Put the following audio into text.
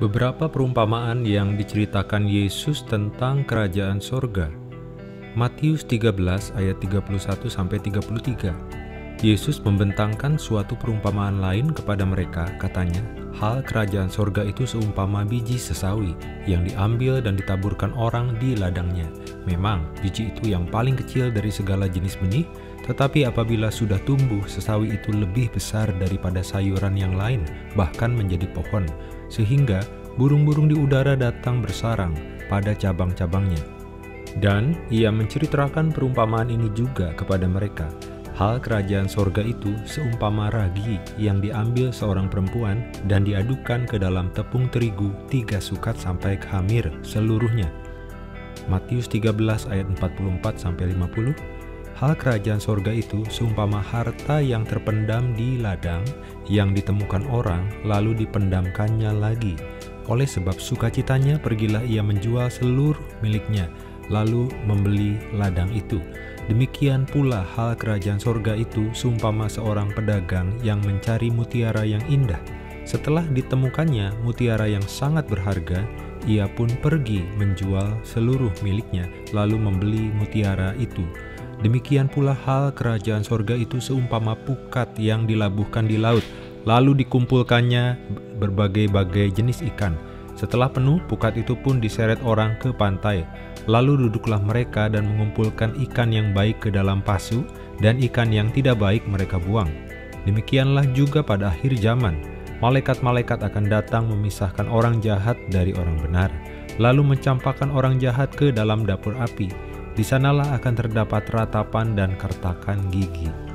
Beberapa perumpamaan yang diceritakan Yesus tentang kerajaan sorga. Matius 13 ayat 31-33. Yesus membentangkan suatu perumpamaan lain kepada mereka, katanya, "Hal kerajaan sorga itu seumpama biji sesawi yang diambil dan ditaburkan orang di ladangnya. Memang biji itu yang paling kecil dari segala jenis benih, tetapi apabila sudah tumbuh, sesawi itu lebih besar daripada sayuran yang lain, bahkan menjadi pohon, sehingga burung-burung di udara datang bersarang pada cabang-cabangnya." Dan ia menceritakan perumpamaan ini juga kepada mereka. Hal kerajaan sorga itu seumpama ragi yang diambil seorang perempuan dan diadukan ke dalam tepung terigu 3 sukat sampai hamir seluruhnya. Matius 13 ayat 44-50. Hal kerajaan sorga itu seumpama harta yang terpendam di ladang, yang ditemukan orang, lalu dipendamkannya lagi. Oleh sebab sukacitanya, pergilah ia menjual seluruh miliknya, lalu membeli ladang itu. Demikian pula hal kerajaan sorga itu seumpama seorang pedagang yang mencari mutiara yang indah. Setelah ditemukannya mutiara yang sangat berharga, ia pun pergi menjual seluruh miliknya, lalu membeli mutiara itu. Demikian pula hal kerajaan sorga itu seumpama pukat yang dilabuhkan di laut, lalu dikumpulkannya berbagai-bagai jenis ikan. Setelah penuh, pukat itu pun diseret orang ke pantai. Lalu duduklah mereka dan mengumpulkan ikan yang baik ke dalam pasu, dan ikan yang tidak baik mereka buang. Demikianlah juga pada akhir zaman, malaikat-malaikat akan datang memisahkan orang jahat dari orang benar, lalu mencampakkan orang jahat ke dalam dapur api. Di sanalah akan terdapat ratapan dan kertakan gigi.